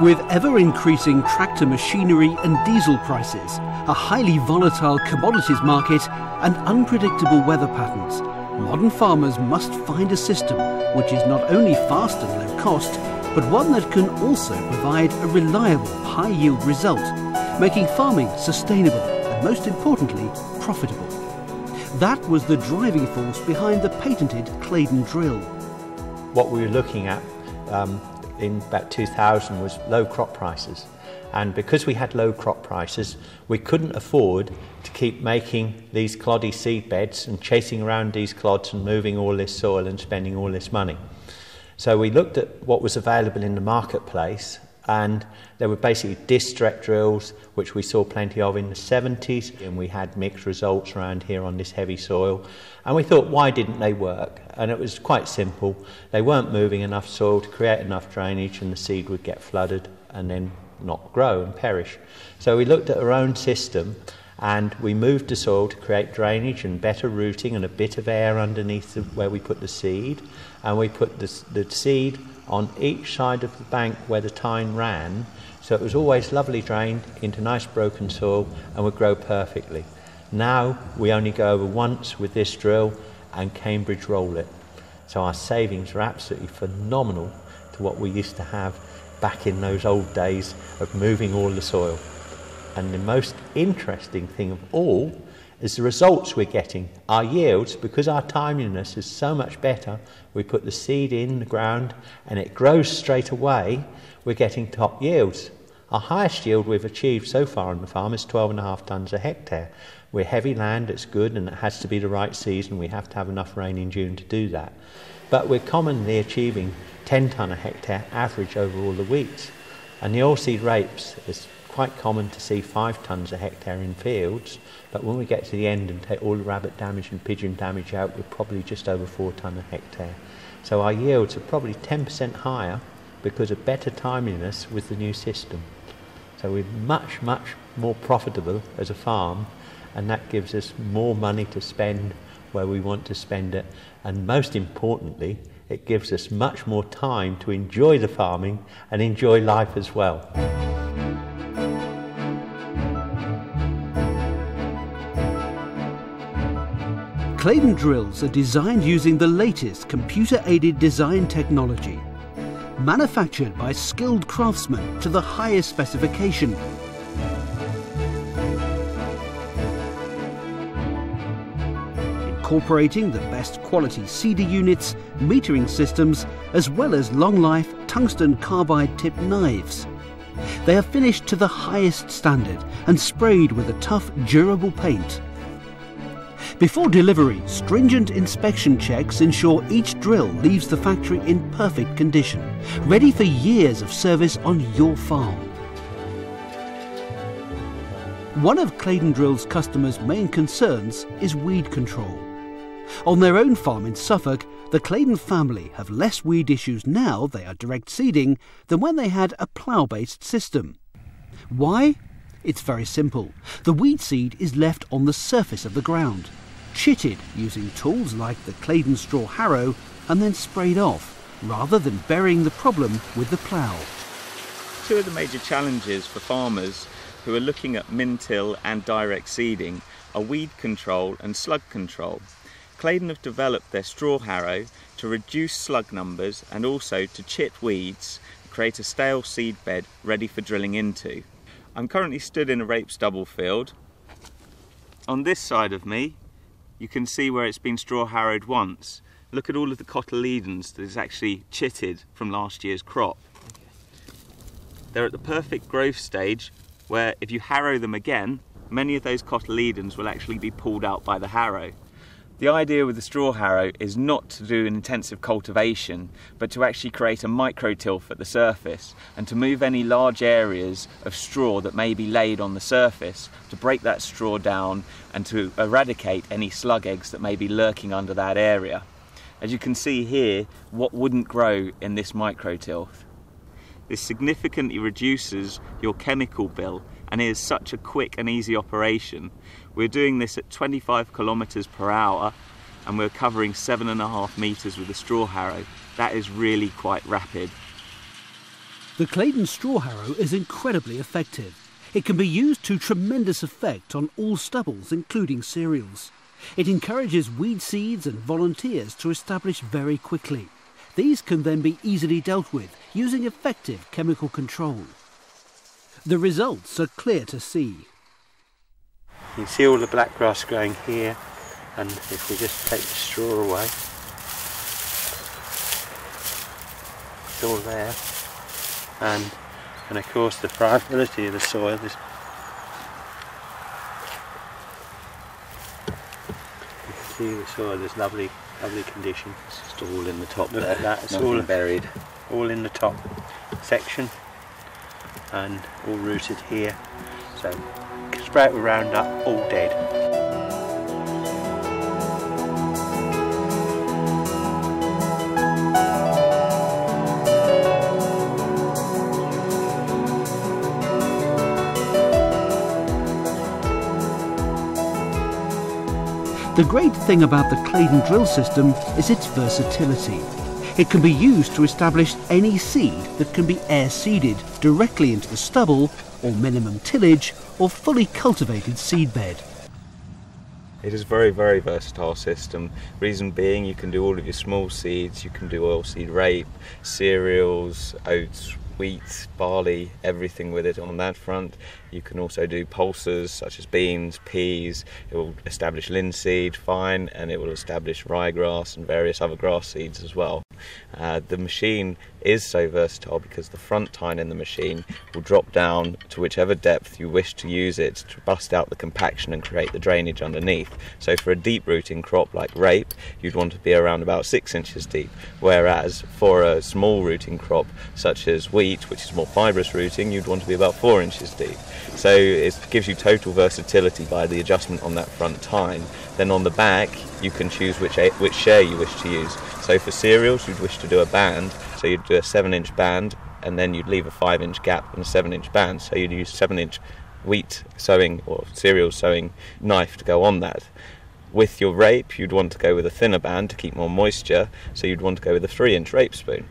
With ever-increasing tractor machinery and diesel prices, a highly volatile commodities market and unpredictable weather patterns, modern farmers must find a system which is not only fast and low cost, but one that can also provide a reliable, high-yield result, making farming sustainable and, most importantly, profitable. That was the driving force behind the patented Claydon drill. What we were looking at in about 2000 was low crop prices, and because we had low crop prices we couldn't afford to keep making these cloddy seed beds and chasing around these clods and moving all this soil and spending all this money. So we looked at what was available in the marketplace, and there were basically distrect drills which we saw plenty of in the 70s, and we had mixed results around here on this heavy soil, and we thought, why didn't they work? And it was quite simple. They weren't moving enough soil to create enough drainage, and the seed would get flooded and then not grow and perish. So we looked at our own system and we moved the soil to create drainage and better rooting and a bit of air underneath where we put the seed, and we put the seed on each side of the bank where the tine ran, so it was always lovely drained into nice broken soil and would grow perfectly. Now we only go over once with this drill and Cambridge roll it. So our savings are absolutely phenomenal to what we used to have back in those old days of moving all the soil. And the most interesting thing of all is the results we're getting. Our yields, because our timeliness is so much better, we put the seed in the ground and it grows straight away, we're getting top yields. Our highest yield we've achieved so far on the farm is 12.5 tonnes a hectare. We're heavy land, it's good, and it has to be the right season. We have to have enough rain in June to do that. But we're commonly achieving 10 tonne a hectare average over all the wheats. And the oilseed rapes is quite common to see 5 tonnes a hectare in fields, but when we get to the end and take all the rabbit damage and pigeon damage out, we're probably just over 4 tonne a hectare. So our yields are probably 10% higher because of better timeliness with the new system. So we're much, much more profitable as a farm, and that gives us more money to spend where we want to spend it, and most importantly, it gives us much more time to enjoy the farming and enjoy life as well. Claydon drills are designed using the latest computer-aided design technology, manufactured by skilled craftsmen to the highest specification. Incorporating the best quality seeder units, metering systems, as well as long-life tungsten carbide-tipped knives. They are finished to the highest standard and sprayed with a tough, durable paint. Before delivery, stringent inspection checks ensure each drill leaves the factory in perfect condition, ready for years of service on your farm. One of Claydon drill's customers' main concerns is weed control. On their own farm in Suffolk, the Claydon family have less weed issues now they are direct seeding than when they had a plough-based system. Why? It's very simple. The weed seed is left on the surface of the ground, chitted using tools like the Claydon straw harrow, and then sprayed off, rather than burying the problem with the plough. Two of the major challenges for farmers who are looking at min-till and direct seeding are weed control and slug control. Claydon have developed their straw harrow to reduce slug numbers and also to chit weeds, create a stale seed bed ready for drilling into. I'm currently stood in a rape stubble field. On this side of me, you can see where it's been straw harrowed once. Look at all of the cotyledons that is actually chitted from last year's crop. They're at the perfect growth stage where if you harrow them again, many of those cotyledons will actually be pulled out by the harrow. The idea with the straw harrow is not to do an intensive cultivation, but to actually create a micro-tilth at the surface and to move any large areas of straw that may be laid on the surface, to break that straw down and to eradicate any slug eggs that may be lurking under that area. As you can see here, what wouldn't grow in this micro-tilth? This significantly reduces your chemical bill, and it is such a quick and easy operation. We're doing this at 25 km/h, and we're covering 7.5 metres with a straw harrow. That is really quite rapid. The Claydon straw harrow is incredibly effective. It can be used to tremendous effect on all stubbles, including cereals. It encourages weed seeds and volunteers to establish very quickly. These can then be easily dealt with using effective chemical control. The results are clear to see. You can see all the black grass growing here, and if we just take the straw away, it's all there. And of course the friability of the soil is the soil. There's lovely, lovely conditions. It's just all in the top. Look there. At that. It's all buried. All in the top section, and all rooted here. So sprout with Roundup, all dead. The great thing about the Claydon drill system is its versatility. It can be used to establish any seed that can be air-seeded directly into the stubble, or minimum tillage, or fully cultivated seedbed. It is a very, very versatile system. Reason being, you can do all of your small seeds, you can do oilseed rape, cereals, oats, wheat, barley, everything with it on that front. You can also do pulses such as beans, peas. It will establish linseed fine, and it will establish ryegrass and various other grass seeds as well. The machine is so versatile because the front tine in the machine will drop down to whichever depth you wish to use it to bust out the compaction and create the drainage underneath. So for a deep rooting crop like rape, you'd want to be around about 6 inches deep, whereas for a small rooting crop such as wheat, which is more fibrous rooting, you'd want to be about 4 inches deep. So it gives you total versatility by the adjustment on that front tine. Then on the back, you can choose which share you wish to use. So for cereals, you'd wish to do a band, so you'd do a 7-inch band, and then you'd leave a 5-inch gap and a 7-inch band, so you'd use 7-inch wheat sowing or cereal sowing knife to go on that. With your rape, you'd want to go with a thinner band to keep more moisture, so you'd want to go with a 3-inch rape spoon.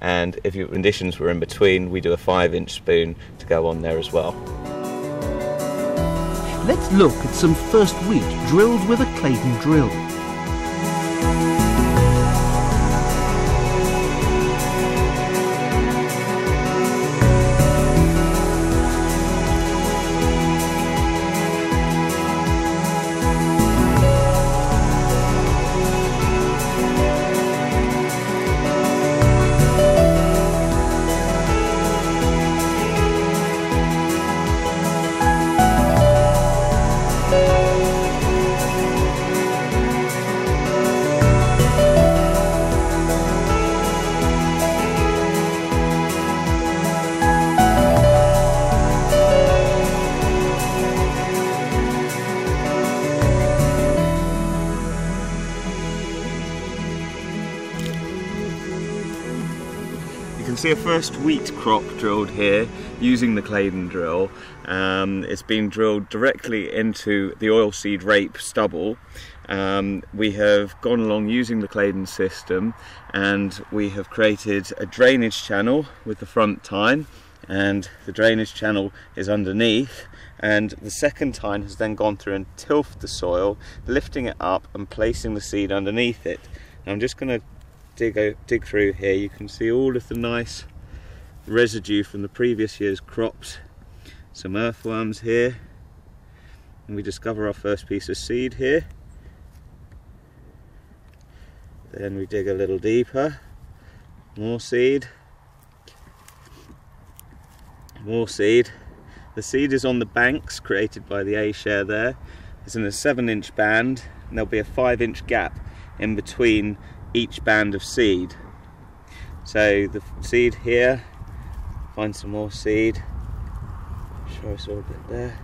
And if your conditions were in between, we do a 5-inch spoon to go on there as well. Let's look at some first wheat drilled with a Claydon drill. You can see a first wheat crop drilled here using the Claydon drill. It's been drilled directly into the oilseed rape stubble. We have gone along using the Claydon system, and we have created a drainage channel with the front tine, and the drainage channel is underneath, and the second tine has then gone through and tilted the soil, lifting it up and placing the seed underneath it. And I'm just going to dig through here. You can see all of the nice residue from the previous year's crops, some earthworms here, and we discover our first piece of seed here. Then we dig a little deeper, more seed, more seed. The seed is on the banks created by the A share there. It's in a 7-inch band, and there'll be a 5-inch gap in between each band of seed. So the seed here, find some more seed. I'm sure I saw a bit there.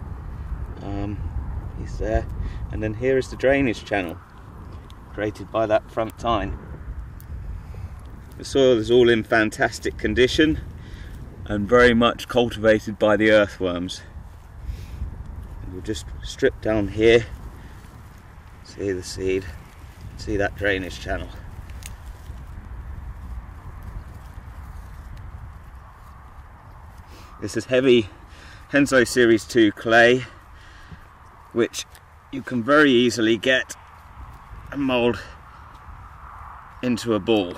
He's there. And then here is the drainage channel created by that front tine. The soil is all in fantastic condition and very much cultivated by the earthworms. And we'll just strip down here, see the seed, see that drainage channel. This is heavy Henzo series 2 clay, which you can very easily get and mould into a ball.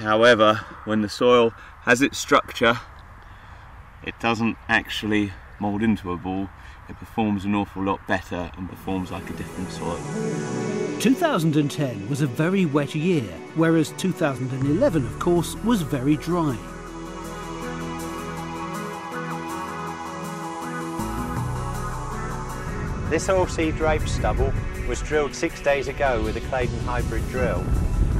However, when the soil has its structure, it doesn't actually mould into a ball. It performs an awful lot better and performs like a different soil. 2010 was a very wet year, whereas 2011, of course, was very dry. This oilseed rape stubble was drilled 6 days ago with a Claydon hybrid drill.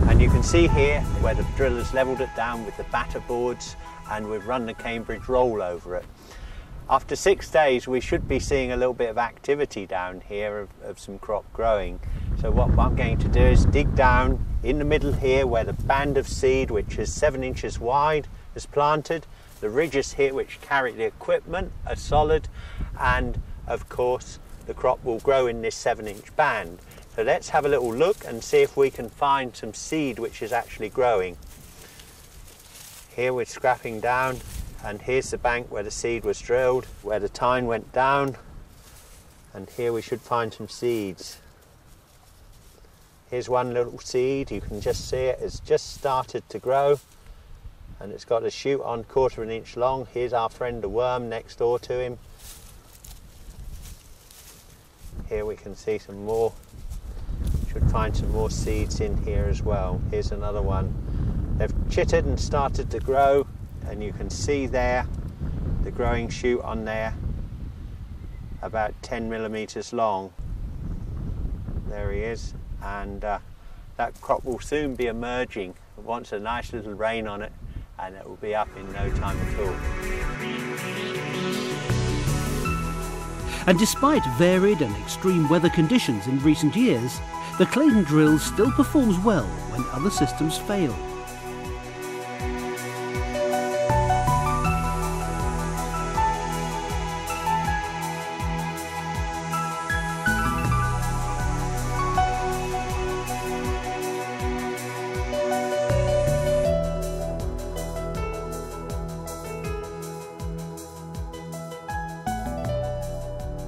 And you can see here where the drill has levelled it down with the batter boards, and we've run the Cambridge roll over it. After 6 days, we should be seeing a little bit of activity down here of some crop growing. So what I'm going to do is dig down in the middle here where the band of seed, which is 7 inches wide, is planted. The ridges here, which carry the equipment, are solid, and of course the crop will grow in this 7-inch band. So let's have a little look and see if we can find some seed which is actually growing. Here we're scrapping down, and here's the bank where the seed was drilled, where the tine went down, and here we should find some seeds. Here's one little seed, you can just see it, it's just started to grow, and it's got a shoot on 1/4 inch long. Here's our friend the worm next door to him. Here we can see some more, should find some more seeds in here as well. Here's another one. They've chitted and started to grow, and you can see there the growing shoot on there, about 10 millimeters long. There he is, and that crop will soon be emerging. It wants a nice little rain on it, and it will be up in no time at all. And despite varied and extreme weather conditions in recent years, the Claydon drill still performs well when other systems fail.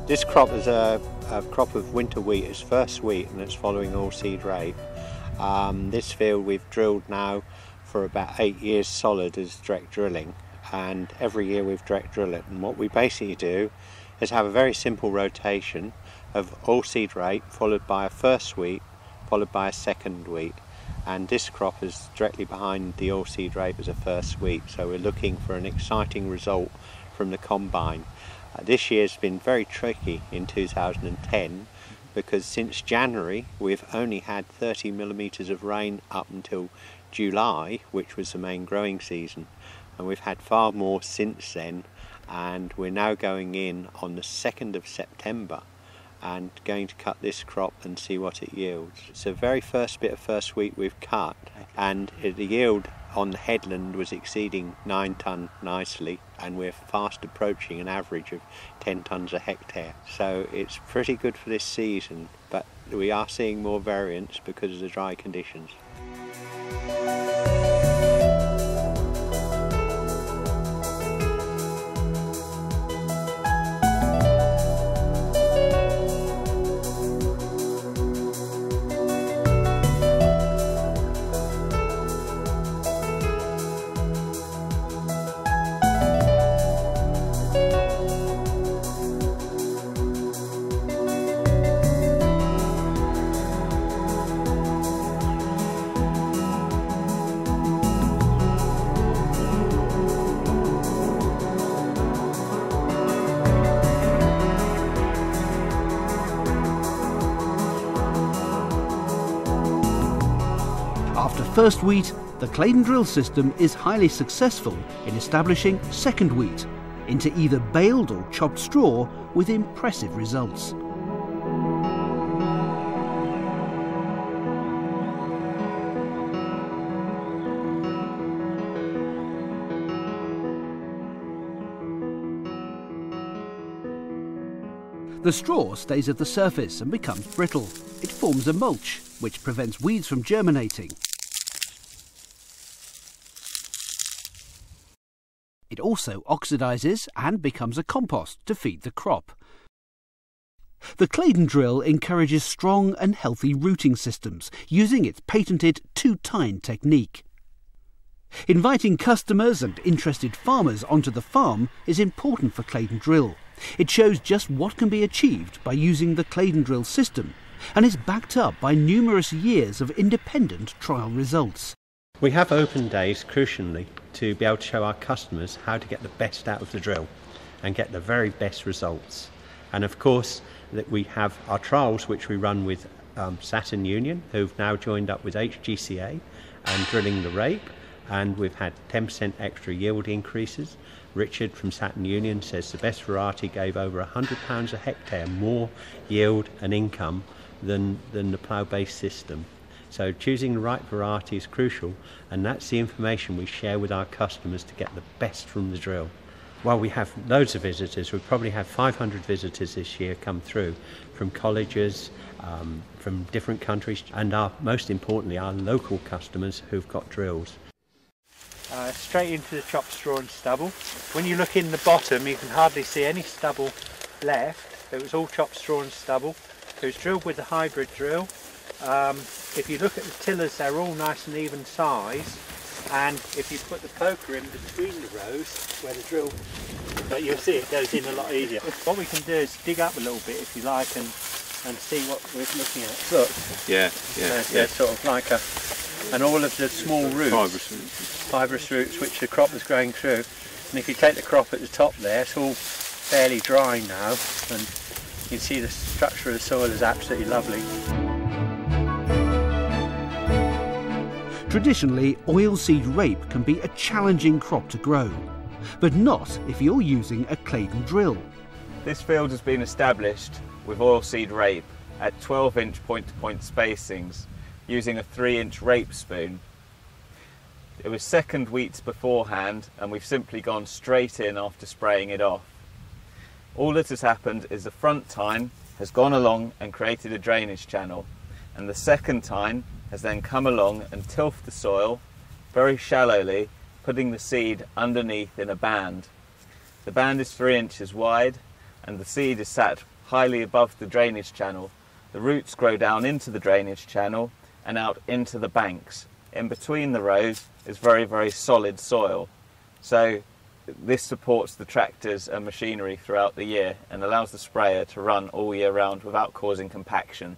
This crop is a crop of winter wheat. It's first wheat, and it's following oilseed rape. This field we've drilled now for about 8 years solid as direct drilling, and every year we've direct drilled it. And what we basically do is have a very simple rotation of oilseed rape followed by a first wheat followed by a second wheat, and this crop is directly behind the oilseed rape as a first wheat. So we're looking for an exciting result from the combine. This year's been very tricky in 2010 because since January we've only had 30 millimetres of rain up until July, which was the main growing season, and we've had far more since then, and we're now going in on the 2nd of September and going to cut this crop and see what it yields. It's the very first bit of first wheat we've cut, and the yield on the headland was exceeding 9 tonne nicely, and we're fast approaching an average of 10 tonnes a hectare. So it's pretty good for this season, but we are seeing more variance because of the dry conditions. After first wheat, the Claydon drill system is highly successful in establishing second wheat into either baled or chopped straw with impressive results. The straw stays at the surface and becomes brittle. It forms a mulch, which prevents weeds from germinating. It also oxidizes and becomes a compost to feed the crop. The Claydon drill encourages strong and healthy rooting systems using its patented two-tine technique. Inviting customers and interested farmers onto the farm is important for Claydon drill. It shows just what can be achieved by using the Claydon drill system and is backed up by numerous years of independent trial results. We have open days, crucially, to be able to show our customers how to get the best out of the drill and get the very best results. And of course, that we have our trials which we run with Saturn Union, who've now joined up with HGCA and drilling the rape, and we've had 10% extra yield increases. Richard from Saturn Union says the best variety gave over £100 a hectare more yield and income than the plough-based system. So choosing the right variety is crucial, and that's the information we share with our customers to get the best from the drill. While we have loads of visitors, we probably have 500 visitors this year come through from colleges, from different countries, and most importantly our local customers who've got drills. Straight into the chopped straw and stubble. When you look in the bottom you can hardly see any stubble left. It was all chopped straw and stubble. It was drilled with the hybrid drill. If you look at the tillers, they're all nice and even size, and if you put the poker in between the rows where the drill, but you'll see it goes in a lot easier. What we can do is dig up a little bit if you like and see what we're looking at. Look, yeah. They're sort of like a, and all of the small roots, fibrous roots which the crop is growing through, and if you take the crop at the top there, it's all fairly dry now, and you can see the structure of the soil is absolutely lovely. Traditionally, oilseed rape can be a challenging crop to grow, but not if you're using a Claydon drill. This field has been established with oilseed rape at 12-inch point-to-point spacings using a 3-inch rape spoon. It was second wheats beforehand, and we've simply gone straight in after spraying it off. All that has happened is the front tine has gone along and created a drainage channel, and the second tine has then come along and tilted the soil very shallowly, putting the seed underneath in a band. The band is 3 inches wide and the seed is sat highly above the drainage channel. The roots grow down into the drainage channel and out into the banks. In between the rows is very, very solid soil. So this supports the tractors and machinery throughout the year and allows the sprayer to run all year round without causing compaction.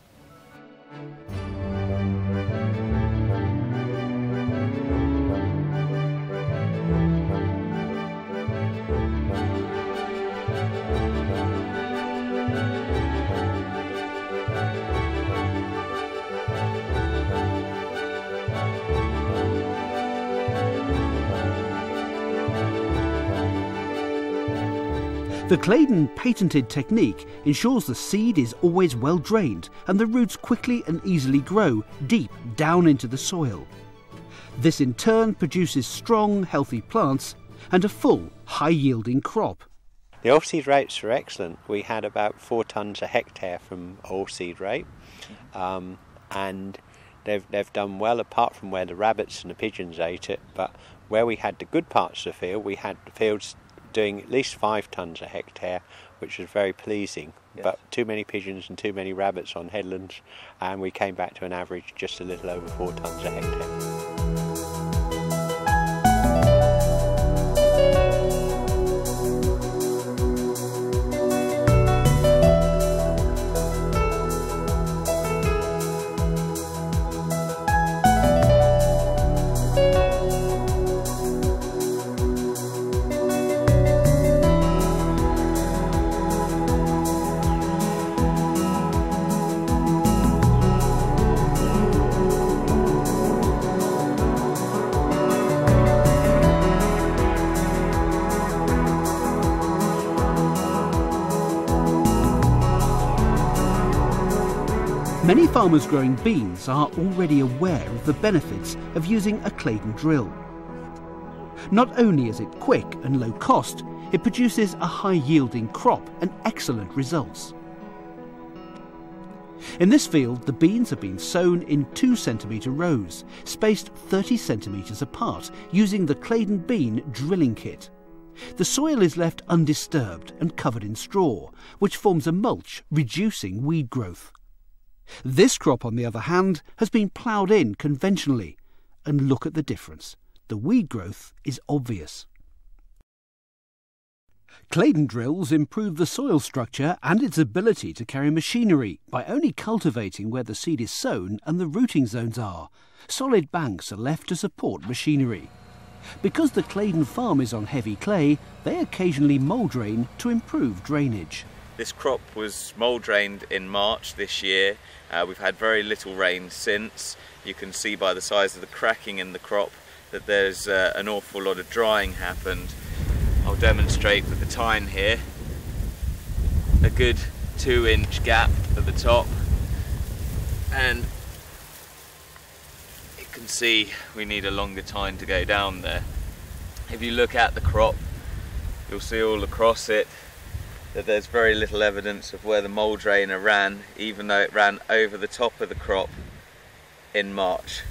The Claydon patented technique ensures the seed is always well drained and the roots quickly and easily grow deep down into the soil. This in turn produces strong, healthy plants and a full, high-yielding crop. The oilseed rates are excellent. We had about 4 tonnes a hectare from oilseed rape, and they've done well apart from where the rabbits and the pigeons ate it, but where we had the good parts of the field, we had the fields doing at least 5 tonnes a hectare, which was very pleasing. Yes. But too many pigeons and too many rabbits on headlands, and we came back to an average just a little over 4 tonnes a hectare. Many farmers growing beans are already aware of the benefits of using a Claydon drill. Not only is it quick and low cost, it produces a high-yielding crop and excellent results. In this field, the beans have been sown in 2 centimetre rows, spaced 30 centimetres apart, using the Claydon bean drilling kit. The soil is left undisturbed and covered in straw, which forms a mulch, reducing weed growth. This crop, on the other hand, has been ploughed in conventionally, and look at the difference. The weed growth is obvious. Claydon drills improve the soil structure and its ability to carry machinery by only cultivating where the seed is sown and the rooting zones are. Solid banks are left to support machinery. Because the Claydon farm is on heavy clay, they occasionally mole drain to improve drainage. This crop was mole drained in March this year. We've had very little rain since. You can see by the size of the cracking in the crop that there's an awful lot of drying happened. I'll demonstrate with the tine here. A good 2-inch gap at the top, and you can see we need a longer tine to go down there. If you look at the crop, you'll see all across it that there's very little evidence of where the mole drainer ran, even though it ran over the top of the crop in March.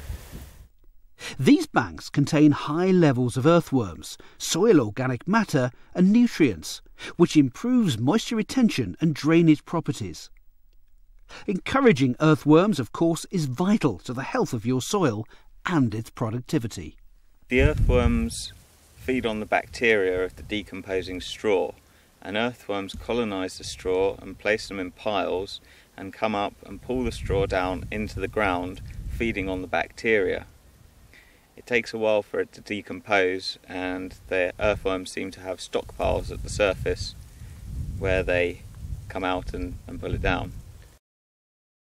These banks contain high levels of earthworms, soil organic matter and nutrients, which improves moisture retention and drainage properties. Encouraging earthworms, of course, is vital to the health of your soil and its productivity. The earthworms feed on the bacteria of the decomposing straw, and earthworms colonise the straw and place them in piles and come up and pull the straw down into the ground, feeding on the bacteria. It takes a while for it to decompose, and the earthworms seem to have stockpiles at the surface where they come out and pull it down.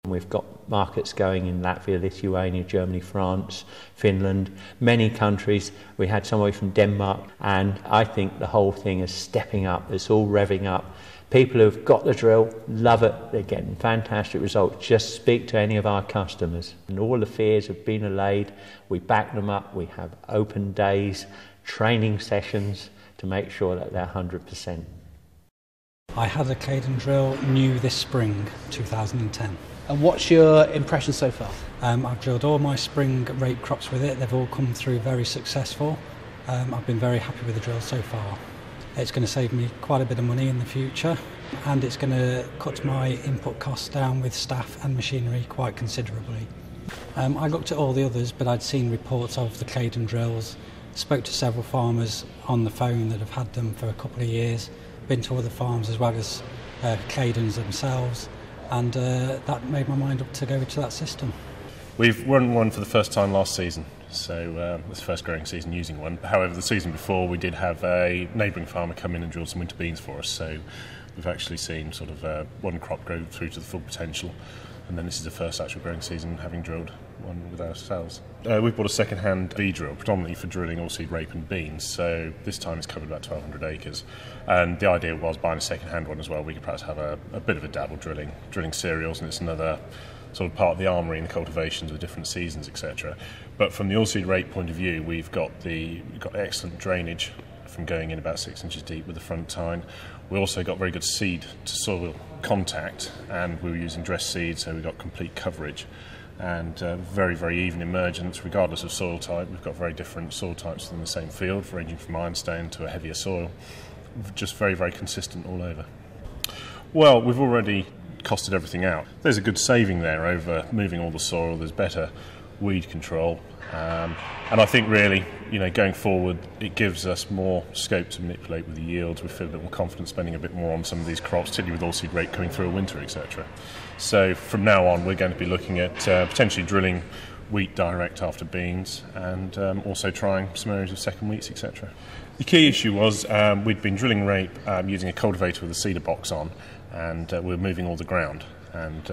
We've got markets going in Latvia, Lithuania, Germany, France, Finland, many countries. We had somebody from Denmark, and I think the whole thing is stepping up. It's all revving up. People who've got the drill love it. They're getting fantastic results. Just speak to any of our customers, and all the fears have been allayed. We back them up. We have open days, training sessions to make sure that they're 100%. I had a Claydon drill new this spring, 2010. And what's your impression so far? I've drilled all my spring rape crops with it. They've all come through very successful. I've been very happy with the drill so far. It's going to save me quite a bit of money in the future, and it's going to cut my input costs down with staff and machinery quite considerably. I looked at all the others, but I'd seen reports of the Claydon drills, spoke to several farmers on the phone that have had them for a couple of years, been to other farms as well as Claydons themselves, and that made my mind up to go to that system. We've run one for the first time last season, so this first growing season using one. However, the season before we did have a neighbouring farmer come in and drill some winter beans for us, so we've actually seen sort of one crop grow through to the full potential, and then this is the first actual growing season having drilled one with ourselves. We've bought a second-hand bee drill, predominantly for drilling oilseed rape and beans, so this time it's covered about 1,200 acres. And the idea was buying a second-hand one as well. We could perhaps have a bit of a dabble drilling cereals, and it's another sort of part of the armoury and the cultivations with different seasons, etc. But from the oilseed rape point of view, we've got excellent drainage from going in about 6 inches deep with the front tine. We also got very good seed to soil contact, and we were using dressed seed, so we got complete coverage and very, very even emergence regardless of soil type. We've got very different soil types in the same field, ranging from ironstone to a heavier soil. Just very, very consistent all over. Well, we've already costed everything out. There's a good saving there over moving all the soil. There's better weed control, and I think really, you know, going forward, it gives us more scope to manipulate with the yields. We feel a bit more confident spending a bit more on some of these crops, particularly with oilseed rape coming through a winter, etc. So from now on, we're going to be looking at potentially drilling wheat direct after beans, and also trying some areas of second wheats, etc. The key issue was we'd been drilling rape using a cultivator with a cedar box on, and we were moving all the ground, and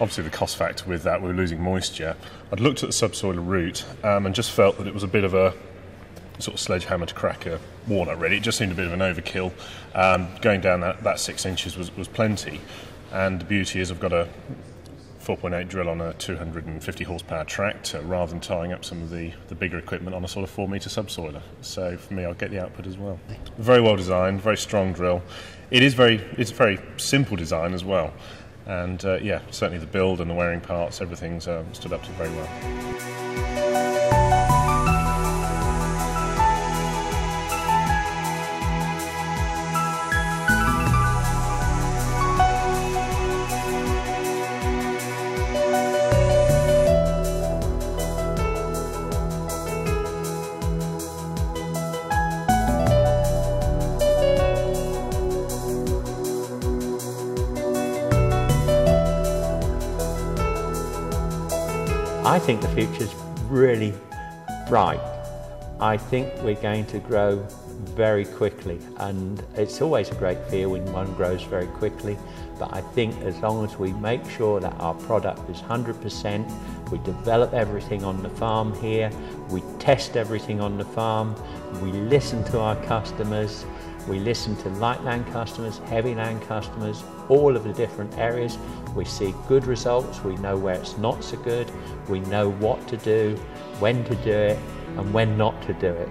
obviously the cost factor with that, we were losing moisture. I'd looked at the subsoil route and just felt that it was a bit of a sort of sledgehammer to crack a walnut really. It just seemed a bit of an overkill. Going down that 6 inches was plenty, and the beauty is I've got a 4.8 drill on a 250 horsepower tractor rather than tying up some of the bigger equipment on a sort of 4-metre subsoiler. So for me, I'll get the output as well. Very well designed, very strong drill. It's a very simple design as well, and yeah, certainly the build and the wearing parts, everything's stood up to it very well. I think the future's really bright. I think we're going to grow very quickly, and it's always a great fear when one grows very quickly, but I think as long as we make sure that our product is 100%, we develop everything on the farm here, we test everything on the farm, we listen to our customers, we listen to light land customers, heavy land customers, all of the different areas, we see good results, we know where it's not so good, we know what to do, when to do it, and when not to do it.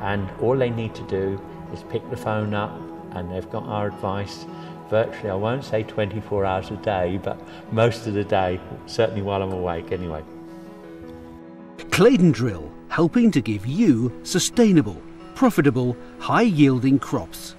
And all they need to do is pick the phone up and they've got our advice virtually, I won't say 24 hours a day, but most of the day, certainly while I'm awake anyway. Claydon drill, helping to give you sustainable, profitable, high-yielding crops.